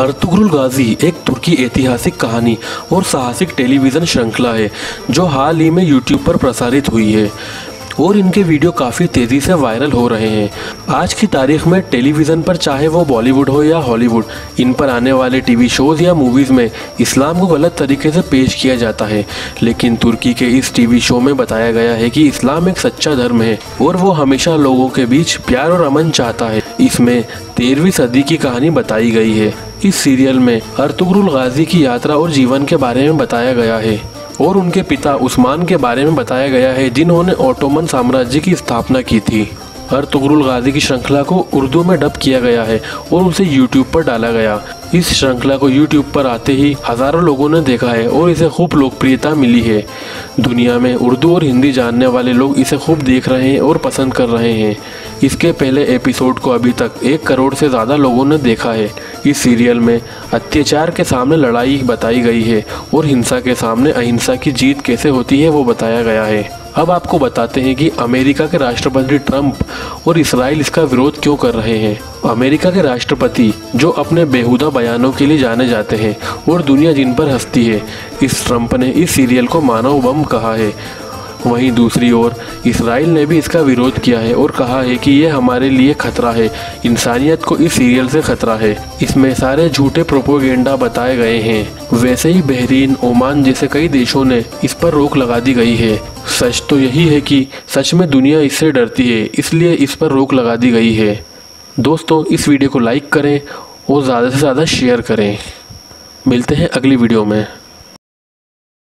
Ertugrul गाजी एक तुर्की ऐतिहासिक कहानी और साहसिक टेलीविज़न श्रृंखला है जो हाल ही में YouTube पर प्रसारित हुई है और इनके वीडियो काफ़ी तेज़ी से वायरल हो रहे हैं। आज की तारीख में टेलीविज़न पर चाहे वो बॉलीवुड हो या हॉलीवुड, इन पर आने वाले टीवी शोज़ या मूवीज़ में इस्लाम को गलत तरीके से पेश किया जाता है, लेकिन तुर्की के इस टीवी शो में बताया गया है कि इस्लाम एक सच्चा धर्म है और वो हमेशा लोगों के बीच प्यार और अमन चाहता है। इसमें 13वीं सदी की कहानी बताई गई है। इस सीरियल में अर्तुगरुल गाजी की यात्रा और जीवन के बारे में बताया गया है और उनके पिता उस्मान के बारे में बताया गया है जिन्होंने ओटोमन साम्राज्य की स्थापना की थी। अर्तुगरुल गाजी की श्रृंखला को उर्दू में डब किया गया है और उसे YouTube पर डाला गया। इस श्रृंखला को YouTube पर आते ही हज़ारों लोगों ने देखा है और इसे खूब लोकप्रियता मिली है। दुनिया में उर्दू और हिंदी जानने वाले लोग इसे खूब देख रहे हैं और पसंद कर रहे हैं। इसके पहले एपिसोड को अभी तक 1 करोड़ से ज़्यादा लोगों ने देखा है। इस सीरियल में अत्याचार के सामने लड़ाई बताई गई है और हिंसा के सामने अहिंसा की जीत कैसे होती है वो बताया गया है। अब आपको बताते हैं कि अमेरिका के राष्ट्रपति ट्रंप और इसराइल इसका विरोध क्यों कर रहे हैं। अमेरिका के राष्ट्रपति जो अपने बेहुदा बयानों के लिए जाने जाते हैं और दुनिया जिन पर हंसती है, इस ट्रंप ने इस सीरियल को मानव बम कहा है। वहीं दूसरी ओर इसराइल ने भी इसका विरोध किया है और कहा है कि यह हमारे लिए खतरा है, इंसानियत को इस सीरियल से खतरा है, इसमें सारे झूठे प्रोपोगेंडा बताए गए हैं। वैसे ही बहरीन, ओमान जैसे कई देशों ने इस पर रोक लगा दी गई है। सच तो यही है कि सच में दुनिया इससे डरती है, इसलिए इस पर रोक लगा दी गई है। दोस्तों, इस वीडियो को लाइक करें और ज़्यादा से ज़्यादा शेयर करें। मिलते हैं अगली वीडियो में।